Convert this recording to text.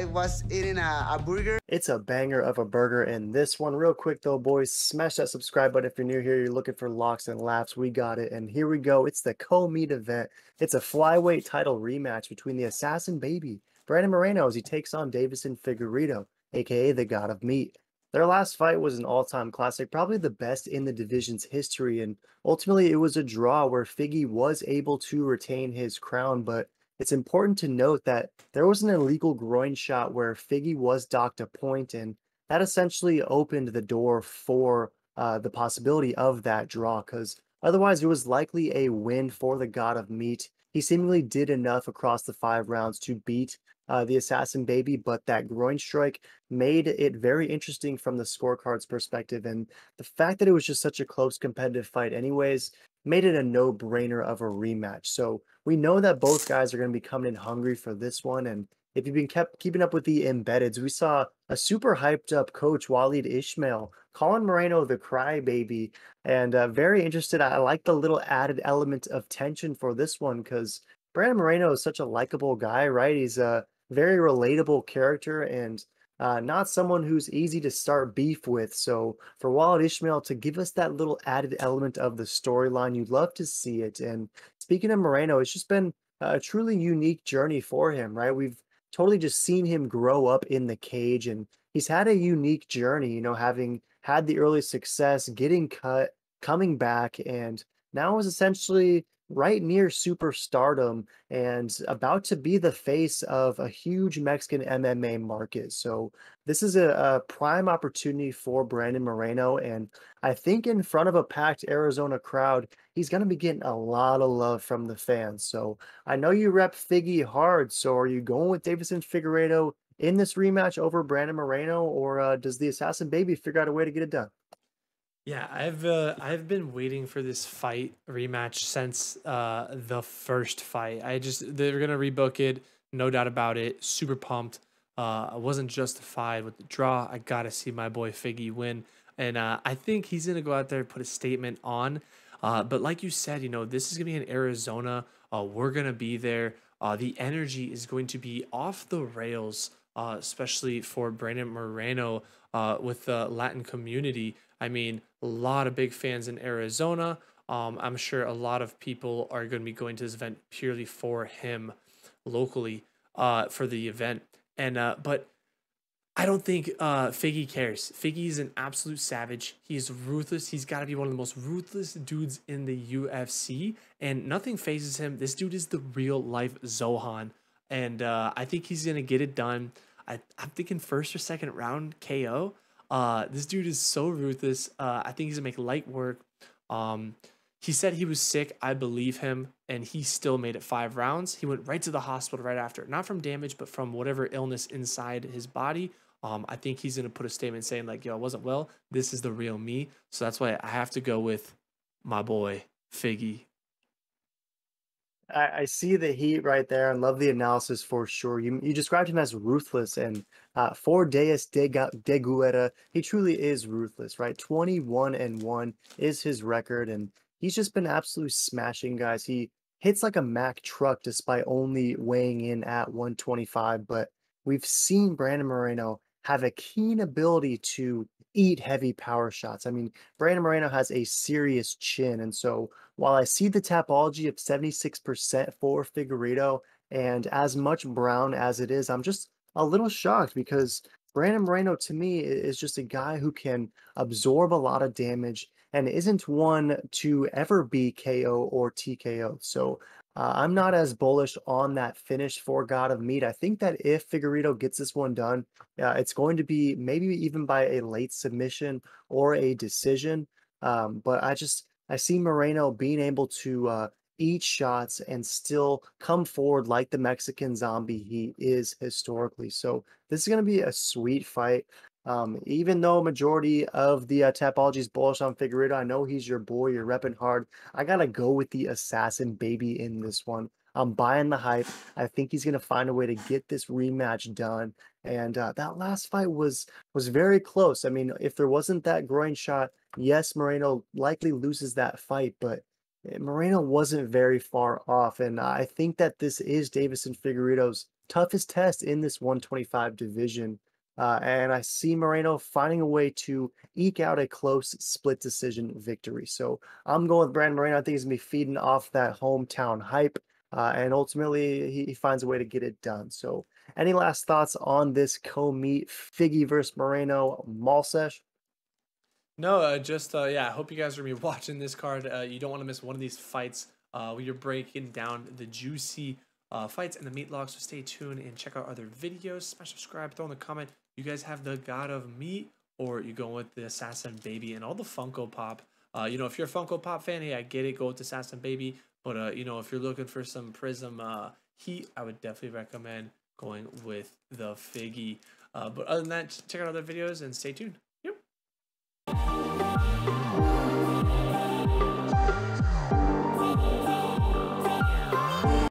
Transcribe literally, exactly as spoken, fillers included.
I was eating a, a burger. It's a banger of a burger in this one. Real quick though, boys, smash that subscribe button if you're new here. You're looking for locks and laughs. We got it. And here we go. It's the co-meet event. It's a flyweight title rematch between the Assassin Baby, Brandon Moreno, as he takes on Deiveson Figueiredo, a k a the God of Meat. Their last fight was an all-time classic, probably the best in the division's history, and ultimately it was a draw where Figgy was able to retain his crown, but it's important to note that there was an illegal groin shot where Figgy was docked a point, and that essentially opened the door for uh, the possibility of that draw, because otherwise it was likely a win for the God of Meat. He seemingly did enough across the five rounds to beat Uh, the Assassin Baby, but that groin strike made it very interesting from the scorecards perspective, and the fact that it was just such a close competitive fight anyways made it a no-brainer of a rematch. So we know that both guys are going to be coming in hungry for this one, and if you've been kept keeping up with the embeddeds, we saw a super hyped up coach, Walid Ishmael, calling Moreno the crybaby, and uh, very interested. I like the little added element of tension for this one, because Brandon Moreno is such a likable guy, right? He's a very relatable character, and uh, not someone who's easy to start beef with. So for Walid Ishmael to give us that little added element of the storyline, you'd love to see it. And speaking of Moreno, it's just been a truly unique journey for him, right? We've totally just seen him grow up in the cage, and he's had a unique journey, you know, having had the early success, getting cut, coming back, and now is essentially right near superstardom and about to be the face of a huge Mexican M M A market. So this is a, a prime opportunity for Brandon Moreno, and I think in front of a packed Arizona crowd, he's going to be getting a lot of love from the fans. So I know you rep Figgy hard, so are you going with Deiveson Figueiredo in this rematch over Brandon Moreno, or uh, does the Assassin Baby figure out a way to get it done? Yeah, I've uh, I've been waiting for this fight rematch since uh, the first fight. I just they're gonna rebook it, no doubt about it. Super pumped. Uh, I wasn't justified with the draw. I gotta see my boy Figgy win, and uh, I think he's gonna go out there and put a statement on. Uh, but like you said, you know, this is gonna be in Arizona. Uh, we're gonna be there. Uh, the energy is going to be off the rails, uh, especially for Brandon Moreno uh, with the Latin community. I mean, a lot of big fans in Arizona. Um, I'm sure a lot of people are going to be going to this event purely for him locally uh, for the event. And uh, but I don't think uh, Figgy cares. Figgy is an absolute savage. He's ruthless. He's got to be one of the most ruthless dudes in the U F C. And nothing phases him. This dude is the real-life Zohan. And uh, I think he's going to get it done. I, I'm thinking first or second round K O. Uh, this dude is so ruthless. Uh, I think he's gonna make light work. Um, he said he was sick. I believe him, and he still made it five rounds. He went right to the hospital right after, not from damage, but from whatever illness inside his body. Um, I think he's gonna put a statement saying like, "Yo, I wasn't well. This is the real me." So that's why I have to go with my boy Figgy. I see the heat right there and love the analysis for sure. You, you described him as ruthless, and uh, for Deus de, de Guerra, he truly is ruthless, right? twenty-one and one is his record, and he's just been absolutely smashing guys. He hits like a Mack truck despite only weighing in at one twenty-five, but we've seen Brandon Moreno have a keen ability to eat heavy power shots. I mean, Brandon Moreno has a serious chin, and so while I see the topology of seventy-six percent for Figueiredo and as much brown as it is, I'm just a little shocked because Brandon Moreno to me is just a guy who can absorb a lot of damage and isn't one to ever be K O or T K O. So uh, I'm not as bullish on that finish for God of Meat. I think that if Figueiredo gets this one done, uh, it's going to be maybe even by a late submission or a decision. Um, but I just, I see Moreno being able to uh, eat shots and still come forward like the Mexican zombie he is historically. So this is going to be a sweet fight. Um, even though majority of the uh, topology is bullish on Figueiredo, I know he's your boy, you're repping hard. I got to go with the Assassin Baby in this one. I'm buying the hype. I think he's going to find a way to get this rematch done. And uh, that last fight was was very close. I mean, if there wasn't that groin shot, yes, Moreno likely loses that fight, but Moreno wasn't very far off. And I think that this is Deiveson Figueiredo's toughest test in this one twenty-five division. Uh, and I see Moreno finding a way to eke out a close split decision victory. So I'm going with Brandon Moreno. I think he's going to be feeding off that hometown hype. Uh, and ultimately, he, he finds a way to get it done. So any last thoughts on this co-meet, Figgy versus Moreno mall sesh? No, uh, just, uh, yeah, I hope you guys are going to be watching this card. Uh, you don't want to miss one of these fights. Uh, we are breaking down the juicy uh, fights and the meat logs. So stay tuned and check out other videos. Smash subscribe, throw in the comment. You guys have the God of Meat, or you go with the Assassin Baby and all the Funko Pop. Uh, you know, if you're a Funko Pop fan, hey, I get it. Go with the Assassin Baby. But, uh, you know, if you're looking for some Prism uh, heat, I would definitely recommend going with the Figgy. Uh, but other than that, check out other videos and stay tuned. Yep.